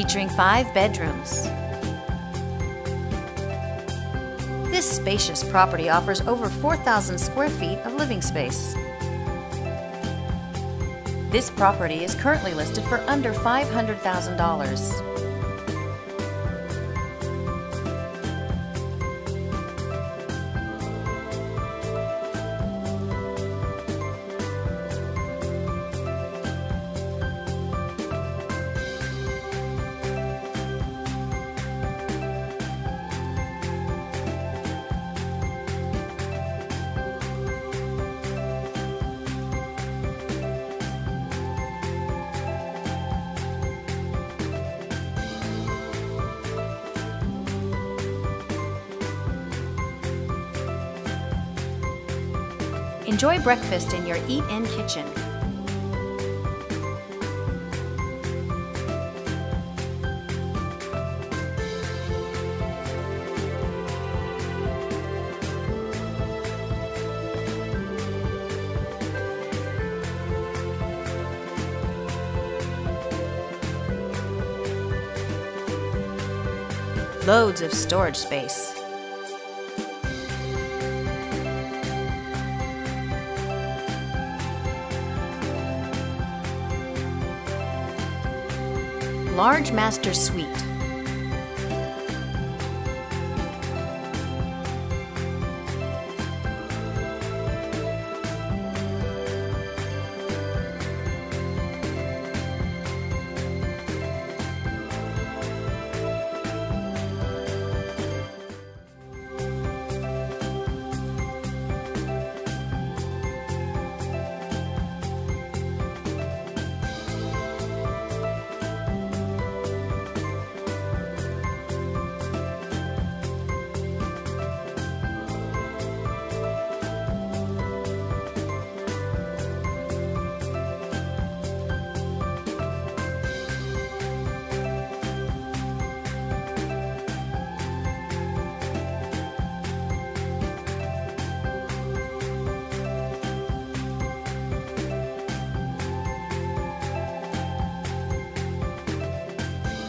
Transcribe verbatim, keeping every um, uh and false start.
featuring five bedrooms. This spacious property offers over four thousand square feet of living space. This property is currently listed for under five hundred thousand dollars. Enjoy breakfast in your eat-in kitchen. Loads of storage space. Large master suite.